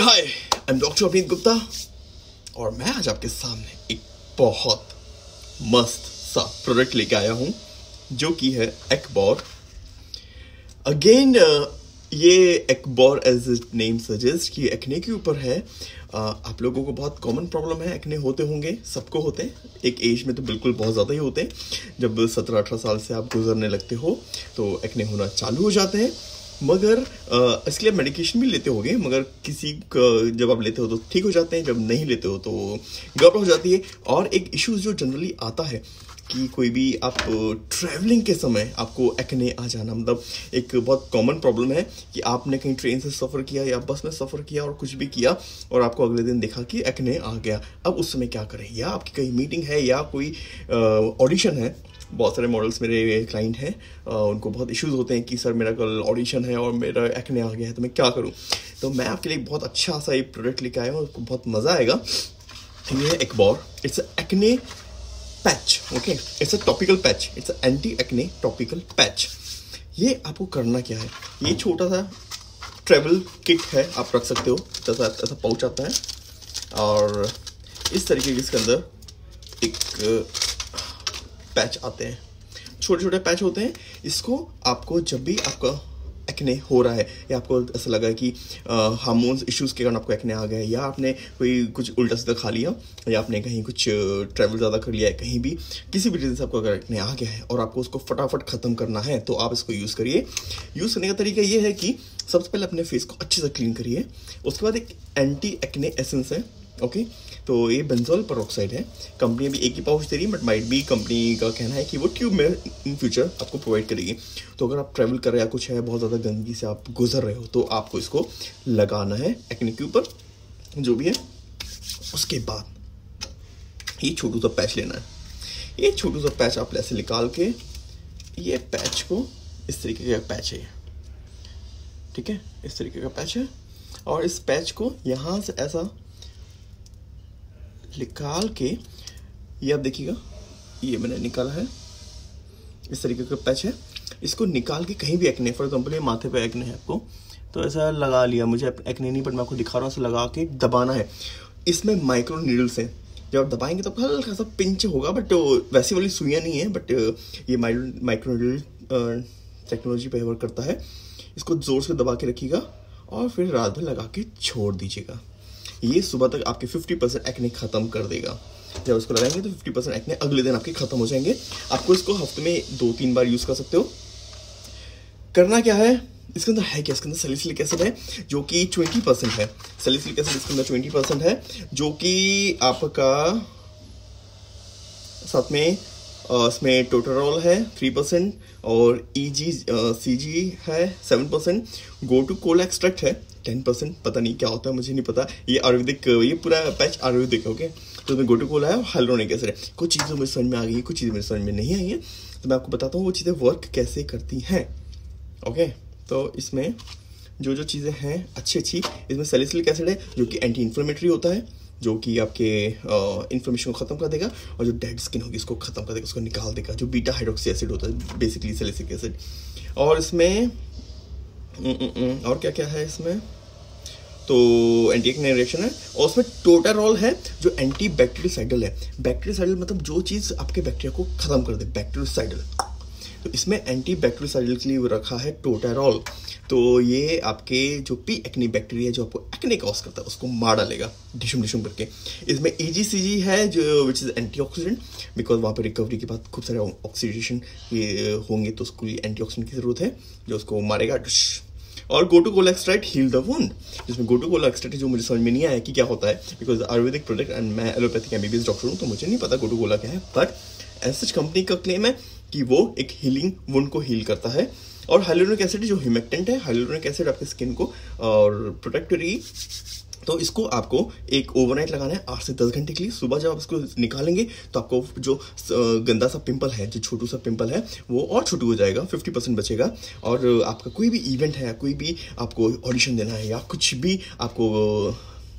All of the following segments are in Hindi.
हाय, आई एम डॉक्टर अभिनीत गुप्ता और मैं आज आपके सामने एक बहुत मस्त सा प्रोडक्ट लेके आया हूँ जो कि है एक्बोर। अगेन ये एक्बोर एज इट नेम सजेस्ट कि एक्ने के ऊपर है। आप लोगों को बहुत कॉमन प्रॉब्लम है, एक्ने होते होंगे, सबको होते हैं, एक एज में तो बिल्कुल बहुत ज़्यादा ही होते हैं। जब 17-18 साल से आप गुजरने लगते हो तो एक्ने होना चालू हो जाते हैं, मगर इसके लिए मेडिकेशन भी लेते होंगे, मगर किसी जब आप लेते हो तो ठीक हो जाते हैं, जब नहीं लेते हो तो गड़बड़ हो जाती है। और एक इश्यूज जो जनरली आता है कि कोई भी आप ट्रैवलिंग के समय आपको एक्ने आ जाना, मतलब एक बहुत कॉमन प्रॉब्लम है कि आपने कहीं ट्रेन से सफ़र किया या बस में सफ़र किया और कुछ भी किया और आपको अगले दिन देखा कि एक्ने आ गया। अब उस समय क्या करें, या आपकी कहीं मीटिंग है या कोई ऑडिशन है। बहुत सारे मॉडल्स मेरे क्लाइंट हैं, उनको बहुत इश्यूज होते हैं कि सर मेरा कल ऑडिशन है और मेरा एक्ने आ गया है, तो मैं क्या करूं। तो मैं आपके लिए बहुत अच्छा सा ये प्रोडक्ट लेके आया हूँ, आपको बहुत मज़ा आएगा। ये है एक्बोर, it's a acne patch, okay, it's a topical patch, it's a anti acne topical patch. ये आपको करना क्या है, ये छोटा सा ट्रेवल किट है, आप रख सकते हो, जैसा ऐसा पाउच आता है और इस तरीके के इसके अंदर एक पैच आते हैं, छोटे छोटे पैच होते हैं। इसको आपको जब भी आपका एक्ने हो रहा है या आपको ऐसा लगा कि हार्मोन्स इश्यूज़ के कारण आपको एक्ने आ गया है, या आपने कोई कुछ उल्टा सीधा खा लिया या आपने कहीं कुछ ट्रैवल ज़्यादा कर लिया है, कहीं भी किसी भी रीज़न से आपको अगर एक्ने आ गया है और आपको उसको फटाफट ख़त्म करना है तो आप इसको यूज़ करिए। यूज़ करने का तरीका ये है कि सबसे पहले अपने फेस को अच्छे से क्लीन करिए, उसके बाद एक एंटी एक्ने एसेंस है, ओके तो ये बेंजोल पेरोक्साइड है। कंपनी अभी एक ही पाउच दे रही है, बट माइट भी कंपनी का कहना है कि वो ट्यूब में इन फ्यूचर आपको प्रोवाइड करेगी। तो अगर आप ट्रैवल कर रहे हैं, कुछ है, बहुत ज़्यादा गंदगी से आप गुजर रहे हो, तो आपको इसको लगाना है एक्ने के ऊपर जो भी है। उसके बाद ये छोटू सा पैच लेना है, ये छोटू सा पैच आप ऐसे निकाल के, ये पैच को इस तरीके का पैच है, ठीक है, इस तरीके का पैच है। और इस पैच को यहाँ से ऐसा निकाल के, ये आप देखिएगा, ये मैंने निकाला है, इस तरीके का पैच है। इसको निकाल के कहीं भी एक्ने, फॉर एग्जांपल ये माथे पे एक्ने है आपको, तो ऐसा लगा लिया, मुझे एक्ने नहीं बट मैं आपको दिखा रहा हूँ, ऐसा लगा के दबाना है। इसमें माइक्रो नीडल्स हैं, जब आप दबाएंगे तो हल्का सा पिंच होगा, बट वैसी वाली सुइयाँ नहीं है, बट ये माइक्रो नीडल टेक्नोलॉजी पर वर्क करता है। इसको ज़ोर से दबा के रखिएगा और फिर रात भर लगा के छोड़ दीजिएगा। ये सुबह तक आपके 50% एक्ने ख़त्म कर देगा। जब इसको लगाएंगे तो 50% एक्ने अगले दिन आपके ख़त्म हो जाएंगे। आपको इसको हफ्ते में 2-3 बार यूज़ कर सकते हो। करना क्या है, इसके अंदर है क्या, इसके अंदर सैलिसिलिक एसिड है जो कि 20% है। सैलिसिलिक एसिड इसके अंदर 20% है जो कि आपका, साथ में इसमें टोटारोल है 3% और EGCG है 7%, गोटू कोला एक्सट्रैक्ट है 10%, पता नहीं क्या होता है, मुझे नहीं पता। ये आयुर्वेदिक, ये पूरा पैच आयुर्वेदिक है, ओके। तो उसमें गोटू कोला है और हाइलुरोनिक एसिड है। कुछ चीज़ें मेरे समझ में आ गई, कुछ चीज़ें मेरे समझ में नहीं आई हैं, तो मैं आपको बताता हूँ वो चीज़ें वर्क कैसे करती हैं, ओके। तो इसमें जो जो चीज़ें हैं अच्छी, इसमें सैलिसिलिक एसिड है जो कि एंटी इन्फ्लेमेटरी होता है, जो कि आपके इन्फ्लेमेशन को ख़त्म कर देगा, और जो डेड स्किन होगी इसको ख़त्म कर देगा, उसको निकाल देगा, जो बीटा हाइड्रोक्सी एसिड होता है बेसिकली सैलिसिलिक एसिड। और इसमें और क्या क्या है इसमें, तो एंटी एक्ने रिएक्शन है, और उसमें टोटारोल है जो एंटी बैक्टीरियल है। बैक्टीरियल मतलब जो चीज़ आपके बैक्टीरिया को ख़त्म कर दे, बैक्टीरियल, तो इसमें एंटी बैक्टीरियल के लिए वो रखा है टोटारोल। तो ये आपके जो पी एक्ने बैक्टीरिया जो आपको एक्ने कॉज करता है उसको मार डालेगा डिशुम करके। इसमें EGCG है जो विच इज़ एंटीऑक्सीडेंट, बिकॉज वहाँ पे रिकवरी के बाद खूब सारे ऑक्सीडेशन ये होंगे, तो उसको ये एंटीऑक्सीडेंट की ज़रूरत है जो उसको मारेगा। और gotu kola extract heal the wound, जिसमें गोटू कोला एक्सट्रैक्ट जो मुझे समझ में नहीं आया कि क्या होता है, बिकॉज आयुर्वेदिक प्रोडक्ट एंड मैं एलोपैथिक MBBS डॉक्टर हूँ, तो मुझे नहीं पता गोटू कोला क्या है, बट एज सच कंपनी का क्लेम है कि वो एक हीलिंग वुंड को हील करता है। और हाइलुरोनिक एसिड जो ह्यूमेक्टेंट है, हाइलुरोनिक एसिड आपकी स्किन को और प्रोटेक्टरी, तो इसको आपको एक ओवरनाइट लगाना है 8 से 10 घंटे के लिए। सुबह जब आप इसको निकालेंगे तो आपको जो गंदा सा पिंपल है, जो छोटू सा पिंपल है, वो और छोटू हो जाएगा, 50% बचेगा। और आपका कोई भी इवेंट है, कोई भी आपको ऑडिशन देना है या कुछ भी आपको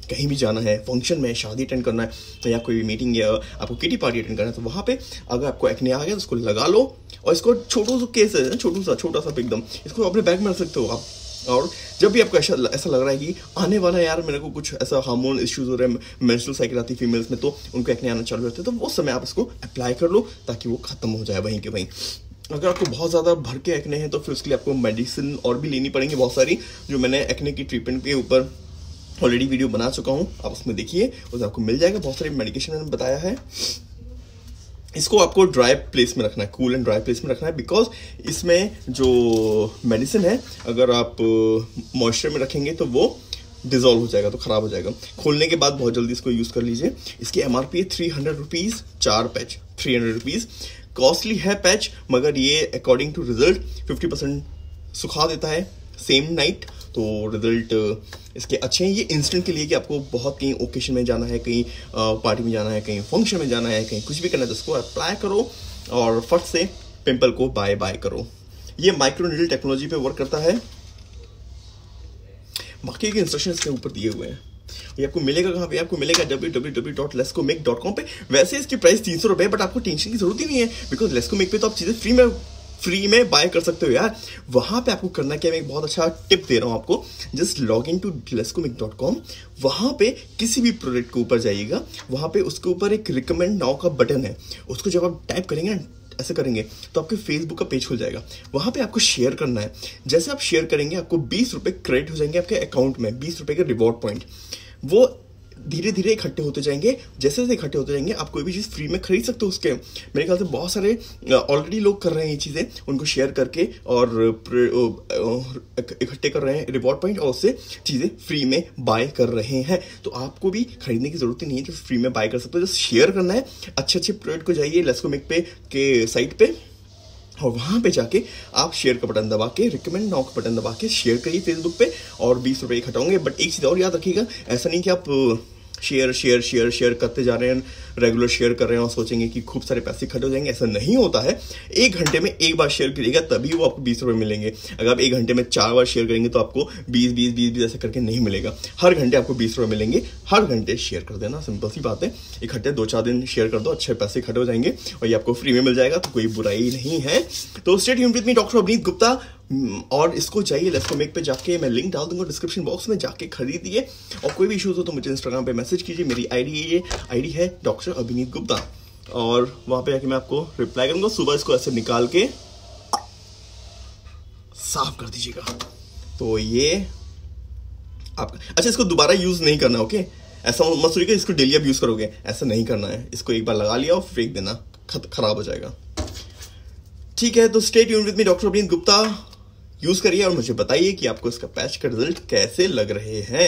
कहीं भी जाना है, फंक्शन में शादी अटेंड करना है, तो या कोई मीटिंग या आपको किटी पार्टी अटेंड करना है, तो वहाँ पे अगर आपको एक्ने आ गया तो उसको लगा लो। और इसको छोटू सा केस है, छोटू सा, छोटा सा एकदम, इसको अपने बैग में रख सकते हो आप, और जब भी आपको ऐसा लग रहा है कि आने वाला यार मेरे को कुछ ऐसा हार्मोन इश्यूज हो रहे हैं, मेंस्ट्रुअल साइकिल आती है फीमेल्स में तो उनको एक्ने आना चालू रहता है, तो उस समय आप इसको अप्लाई कर लो ताकि वो खत्म हो जाए वहीं के वहीं। अगर आपको बहुत ज़्यादा भर के एक्ने हैं तो फिर उसके लिए आपको मेडिसिन और भी लेनी पड़ेंगी बहुत सारी, जो मैंने एक्ने की ट्रीटमेंट के ऊपर ऑलरेडी वीडियो बना चुका हूँ, आप उसमें देखिए, उसमें आपको मिल जाएगा बहुत सारी मेडिकेशन मैंने बताया है। इसको आपको ड्राई प्लेस में रखना है, कूल एंड ड्राई प्लेस में रखना है, बिकॉज इसमें जो मेडिसिन है अगर आप मॉइस्चर में रखेंगे तो वो डिजोल्व हो जाएगा, तो ख़राब हो जाएगा। खोलने के बाद बहुत जल्दी इसको यूज़ कर लीजिए। इसकी MRP है ₹300 4 पैच, ₹300 कॉस्टली है पैच, मगर ये अकॉर्डिंग टू रिजल्ट 50% सुखा देता है सेम नाइट, तो रिजल्ट इसके अच्छे हैं। ये इंस्टेंट के लिए कि आपको बहुत कहीं ओकेशन में जाना है, कहीं पार्टी में जाना है, कहीं फंक्शन में जाना है, कहीं कुछ भी करना है तो इसको अप्लाई करो और फट से पिंपल को बाय बाय करो। ये माइक्रोनीडल टेक्नोलॉजी पे वर्क करता है, बाकी के इंस्ट्रक्शन इसके ऊपर दिए हुए हैं। ये आपको मिलेगा कहाँ पे? आपको मिलेगा www.laskomig.com पे। वैसे इसकी प्राइस ₹300, बट आपको टेंशन की जरूरत ही नहीं है बिकॉज लेस्कोमिक पे तो आप चीज़ें फ्री में बाय कर सकते हो यार। वहाँ पे आपको करना क्या है, मैं एक बहुत अच्छा टिप दे रहा हूँ आपको, just log in to laskomig.com। वहाँ पे किसी भी प्रोडक्ट के ऊपर जाइएगा, वहाँ पे उसके ऊपर एक रिकमेंड नाउ का बटन है, उसको जब आप टाइप करेंगे ऐसे करेंगे तो आपके फेसबुक का पेज खुल जाएगा, वहाँ पे आपको शेयर करना है। जैसे आप शेयर करेंगे आपको ₹20 क्रेडिट हो जाएंगे आपके अकाउंट में, ₹20 के रिवॉर्ड पॉइंट, वो धीरे धीरे इकट्ठे होते जाएंगे। जैसे जैसे इकट्ठे होते जाएंगे आप कोई भी चीज़ फ्री में खरीद सकते हो उसके। मेरे ख्याल से बहुत सारे ऑलरेडी लोग कर रहे हैं ये चीज़ें, उनको शेयर करके और इकट्ठे कर रहे हैं रिवॉर्ड पॉइंट और उससे चीज़ें फ्री में बाय कर रहे हैं। तो आपको भी खरीदने की जरूरत ही नहीं है, जो फ्री में बाय कर सकते हो। जस्ट शेयर करना है, अच्छे प्रोडक्ट को जाइए लेस्कोमिक पे के साइट पर और वहाँ पे जाके आप शेयर का बटन दबा के, रिकमेंड नाउ का बटन दबा के शेयर करिए फेसबुक पे और ₹20 इकट्ठा होंगे। बट एक चीज़ और याद रखिएगा, ऐसा नहीं कि आप शेयर शेयर शेयर शेयर करते जा रहे हैं, रेगुलर शेयर कर रहे हैं और सोचेंगे कि खूब सारे पैसे इकट्ठे हो जाएंगे, ऐसा नहीं होता है। 1 घंटे में 1 बार शेयर करिएगा तभी वो आपको ₹20 मिलेंगे। अगर आप 1 घंटे में 4 बार शेयर करेंगे तो आपको 20 20 20 20 ऐसा करके नहीं मिलेगा, हर घंटे आपको ₹20 मिलेंगे। हर घंटे शेयर कर देना, सिंपल सी बात है, इकट्ठे 2-4 दिन शेयर कर दो, अच्छे पैसे इकट्ठे हो जाएंगे और ये आपको फ्री में मिल जाएगा, तो कोई बुराई नहीं है। तो stay tuned with me, doctor अभिनीत गुप्ता, और इसको जाइए लेस्कोमिक पे जाके, मैं लिंक डाल दूंगा डिस्क्रिप्शन बॉक्स में, जाके खरीदिए। और कोई भी इशूज़ हो तो मुझे इंस्टाग्राम पे मैसेज कीजिए, मेरी आईडी है Dr. Abhinit Gupta, और वहाँ पे जाके मैं आपको रिप्लाई करूँगा। सुबह इसको ऐसे निकाल के साफ कर दीजिएगा, तो ये आपका। अच्छा, इसको दोबारा यूज़ नहीं करना, ओके? ऐसा मत सोचिए कि इसको डेली आप यूज़ करोगे, ऐसा नहीं करना है। इसको एक बार लगा लिया और फेंक देना, खराब हो जाएगा, ठीक है? तो stay tuned with me, Dr. Abhinit Gupता। यूज़ करिए और मुझे बताइए कि आपको इसका पैच का रिजल्ट कैसे लग रहे हैं।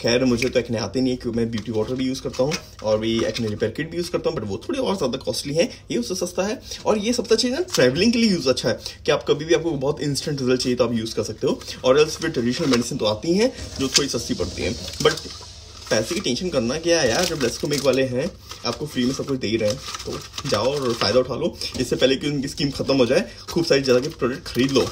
खैर, मुझे तो एक्ने आते नहीं है क्योंकि मैं ब्यूटी वाटर भी यूज़ करता हूँ और भी एक्ने रिपेयर किट भी यूज़ करता हूँ, बट वो थोड़ी और ज़्यादा कॉस्टली है, ये उससे सस्ता है। और ये सबसे अच्छी ना ट्रैवलिंग के लिए यूज़ अच्छा है कि आप कभी भी आपको बहुत इंस्टेंट रिजल्ट चाहिए तो आप यूज़ कर सकते हो। और एल्स फिर ट्रेडिशनल मेडिसिन तो आती हैं जो थोड़ी सस्ती पड़ती हैं, बट पैसे की टेंशन करना क्या है यार, जब लेस्कोमिक वाले हैं आपको फ्री में सब कुछ दे ही रहे हैं, तो जाओ और फ़ायदा उठा लो, इससे पहले कि उनकी स्कीम खत्म हो जाए। खूब सारी जगह के प्रोडक्ट खरीद लो।